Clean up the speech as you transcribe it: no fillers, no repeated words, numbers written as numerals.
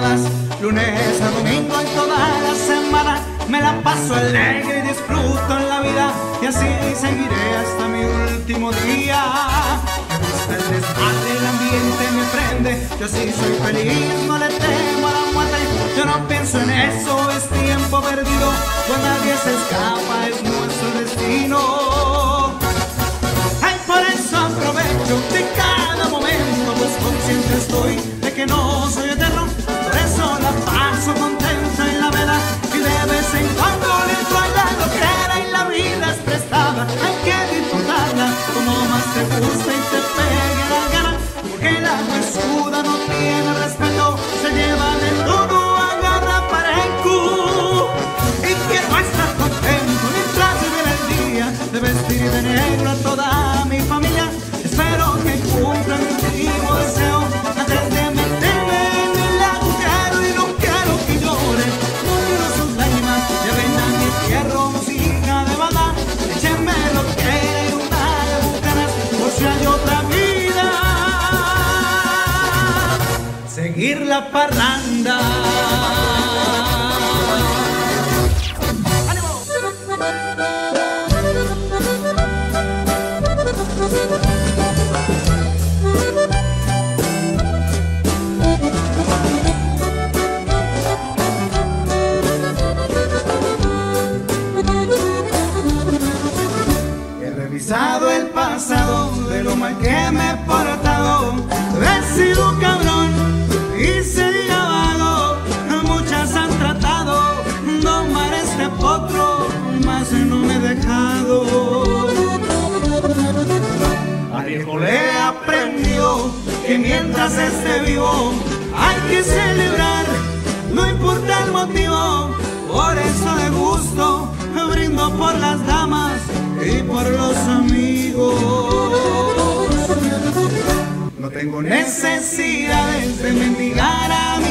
jornadas, lunes a domingo y toda la semana. Me la paso alegre y disfruto en la vida, y así seguiré hasta mi último día. Me gusta el desmadre, el ambiente me prende, yo sí soy feliz, no le temo a la muerte. Yo no pienso en eso, es tiempo perdido, pues nadie se escapa, es nuestro destino. Ay, por eso aprovecho de cada momento, pues consciente estoy de que no soy eterno. Por eso la paso contento en la vela, y de vez en cuando le doy la loquera, y la vida es prestada, hay que disfrutarla como más te gusta y te pegue la gana, porque la huesuda no tiene respeto, se lleva de todo, agarra para el cu. Y quiero estar contento mientras vive el día, de vestir de negro a toda mi familia. Espero que cumpla mi último deseo antes de meterme en el agujero, y no quiero que llore, no quiero sus lágrimas. Lleven a mi entierro música de banda, échenme lo que y una de bucanas, por si hay otra vida, seguir la parranda. El pasado de lo mal que me he portado, he sido un cabrón y sería vago. Muchas han tratado de domar este potro, mas no me he dejado. Al viejo le aprendió que mientras esté vivo hay que celebrar, no importa el motivo. Por eso de gusto brindo por las damas y por los amigos. No tengo necesidades de mendigar a mí.